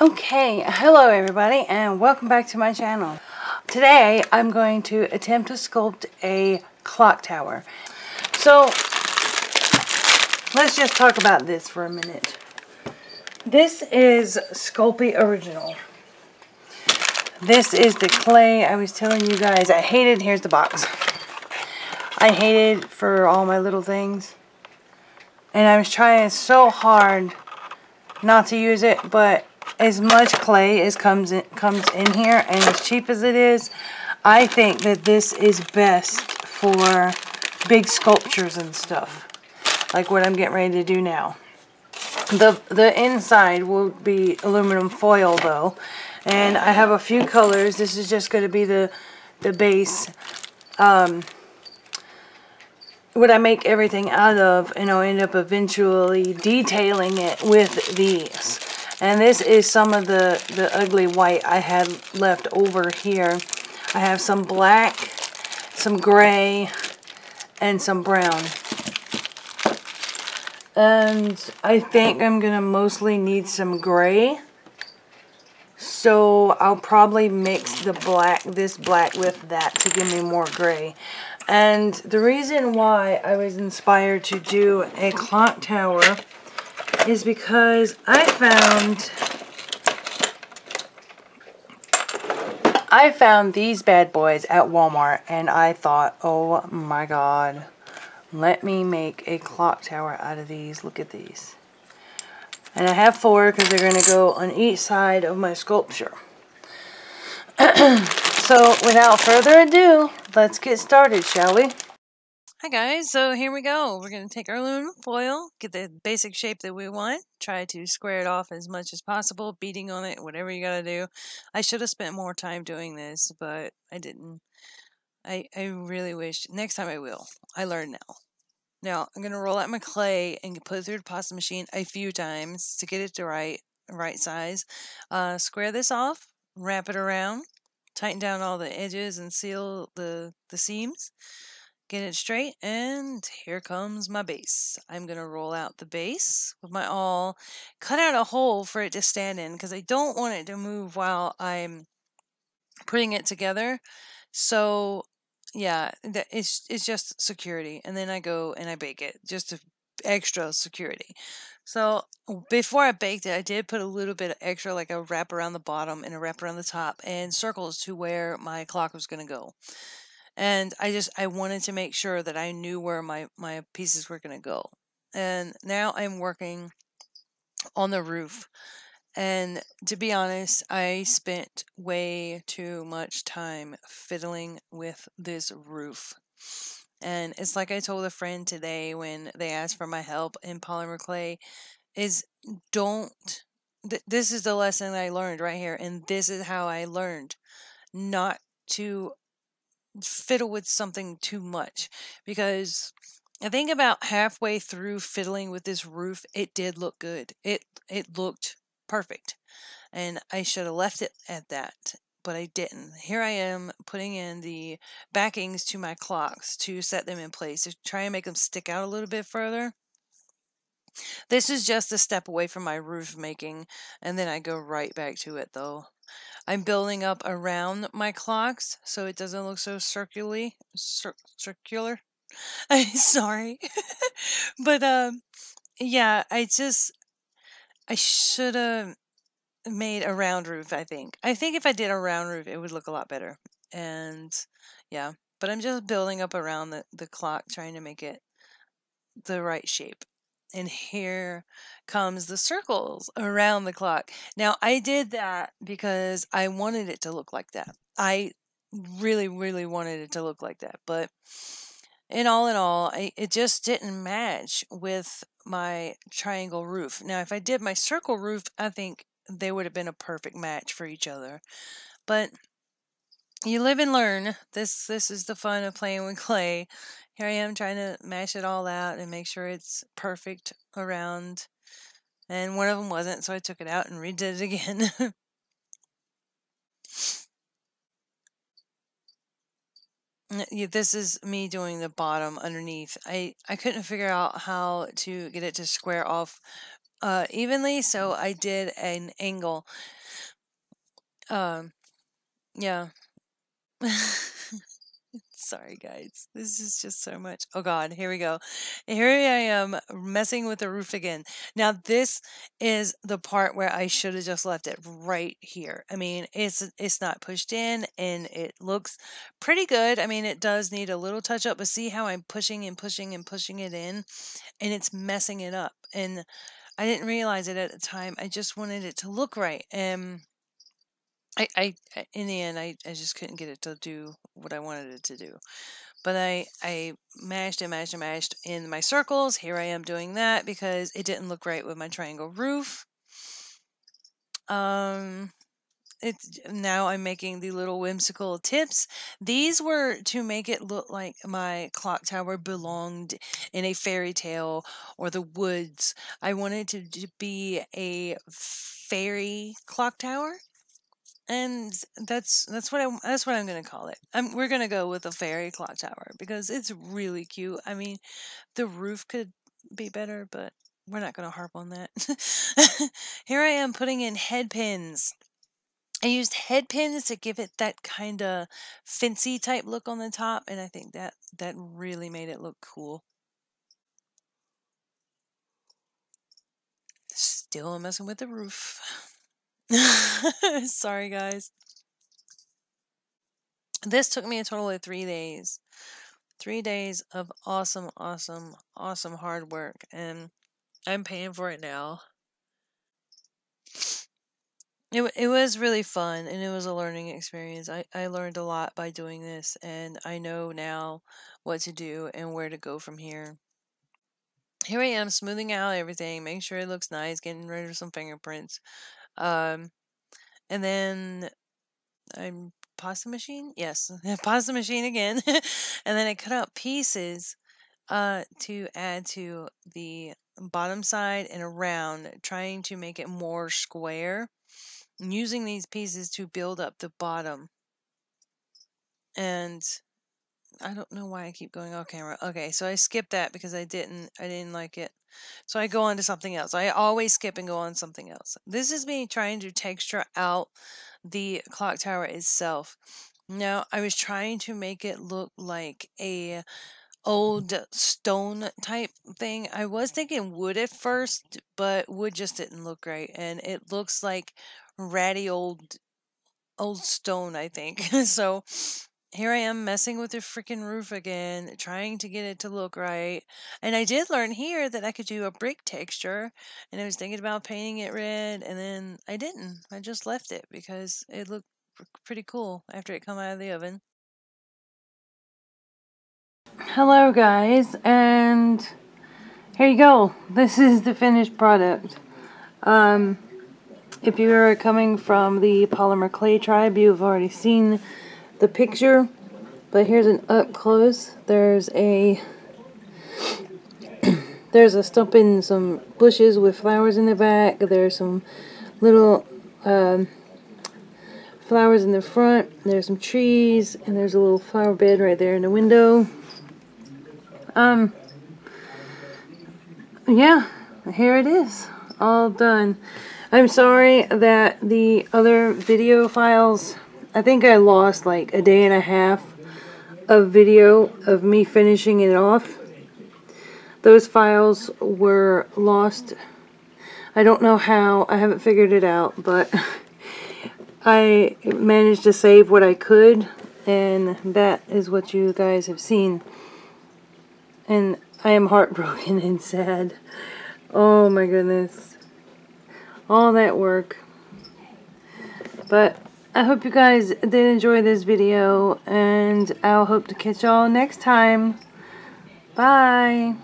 Okay, hello everybody and welcome back to my channel. Today I'm going to attempt to sculpt a clock tower. So let's just talk about this for a minute. This is Sculpey Original. This is the clay I was telling you guys I hated. Here's the box. I hated for all my little things. And I was trying so hard not to use it, but as much clay as comes in here, and as cheap as it is, I think that this is best for big sculptures and stuff, like what I'm getting ready to do now. The inside will be aluminum foil though, and I have a few colors. This is just going to be the base. What I make everything out of, and I'll end up eventually detailing it with these. And this is some of the ugly white I had left over here. I have some black, some gray, and some brown. And I think I'm going to mostly need some gray. So I'll probably mix the black, this black with that to give me more gray. And the reason why I was inspired to do a clock tower is because I found these bad boys at Walmart, and I thought, oh my god, let me make a clock tower out of these. Look at these. And I have four because they're going to go on each side of my sculpture. So without further ado, let's get started, shall we? Hi guys, so here we go. We're going to take our aluminum foil, get the basic shape that we want, try to square it off as much as possible, beading on it, whatever you gotta do. I should have spent more time doing this, but I didn't. I really wish. Next time I will. I learned now. Now, I'm going to roll out my clay and put it through the pasta machine a few times to get it to right size. Square this off, wrap it around, tighten down all the edges and seal the seams. Get it straight, and here comes my base. I'm going to roll out the base with my awl, cut out a hole for it to stand in because I don't want it to move while I'm putting it together. So yeah, it's just security. And then I go and I bake it just to extra security. So before I baked it, I did put a little bit of extra, like a wrap around the bottom and a wrap around the top and circles to where my clock was going to go. And I wanted to make sure that I knew where my pieces were going to go. And now I'm working on the roof. And to be honest, I spent way too much time fiddling with this roof. And it's like I told a friend today when they asked for my help in polymer clay, is don't, this is the lesson I learned right here. And this is how I learned not to fiddle with something too much, because I think about halfway through fiddling with this roof, it did look good. It looked perfect, and I should have left it at that, but I didn't. Here I am putting in the backings to my clocks to set them in place to try and make them stick out a little bit further. This is just a step away from my roof making, and then I go right back to it though. I'm building up around my clocks so it doesn't look so circular. I'm sorry. But yeah, I should have made a round roof, I think. I think if I did a round roof, it would look a lot better. And yeah, but I'm just building up around the clock, trying to make it the right shape. And here comes the circles around the clock. Now, I did that because I wanted it to look like that. I really, really wanted it to look like that. But in all, it just didn't match with my triangle roof. Now, if I did my circle roof, I think they would have been a perfect match for each other. But you live and learn. This is the fun of playing with clay. Here I am trying to mash it all out and make sure it's perfect around. And one of them wasn't, so I took it out and redid it again. Yeah, this is me doing the bottom underneath. I couldn't figure out how to get it to square off evenly, so I did an angle. Yeah. Sorry, guys. This is just so much. Oh, God. Here we go. Here I am messing with the roof again. Now, this is the part where I should have just left it right here. I mean, it's not pushed in, and it looks pretty good. I mean, it does need a little touch-up, but see how I'm pushing and pushing and pushing it in, and it's messing it up. And I didn't realize it at the time. I just wanted it to look right. And in the end, I just couldn't get it to do what I wanted it to do. But I mashed and mashed and mashed in my circles. Here I am doing that because it didn't look right with my triangle roof. Now I'm making the little whimsical tips. These were to make it look like my clock tower belonged in a fairy tale or the woods. I wanted it to be a fairy clock tower. And that's what I'm gonna call it. We're gonna go with a fairy clock tower because it's really cute. I mean, the roof could be better, but we're not gonna harp on that. Here I am putting in head pins. I used head pins to give it that kind of fancy type look on the top, and I think that really made it look cool. Still messing with the roof. Sorry, guys. This took me a total of 3 days. 3 days of awesome, awesome, awesome hard work. And I'm paying for it now. It was really fun, and it was a learning experience. I learned a lot by doing this, and I know now what to do and where to go from here. Here I am smoothing out everything, making sure it looks nice, getting rid of some fingerprints. And then I'm pasta machine. Yes, pasta machine again. And then I cut out pieces to add to the bottom side and around, trying to make it more square, using these pieces to build up the bottom. And I don't know why I keep going off camera. Okay, so I skipped that because I didn't like it. So I go on to something else. I always skip and go on something else. This is me trying to texture out the clock tower itself. Now, I was trying to make it look like a old stone type thing. I was thinking wood at first, but wood just didn't look right. And it looks like ratty old stone, I think. So here I am messing with the freaking roof again, trying to get it to look right. And I did learn here that I could do a brick texture, and I was thinking about painting it red, and then I didn't. I just left it because it looked pretty cool after it came out of the oven. Hello, guys, and here you go. This is the finished product. If you are coming from the polymer clay tribe, you've already seen the picture, but here's an up close. There's a stump in some bushes with flowers in the back. There's some little flowers in the front. There's some trees, and there's a little flower bed right there in the window. Yeah, here it is, all done. I'm sorry that the other video files, I think I lost like a day and a half of video of me finishing it off. Those files were lost. I don't know how. I haven't figured it out, but I managed to save what I could, and that is what you guys have seen. And I am heartbroken and sad. Oh my goodness. All that work. But I hope you guys did enjoy this video, and I'll hope to catch y'all next time. Bye!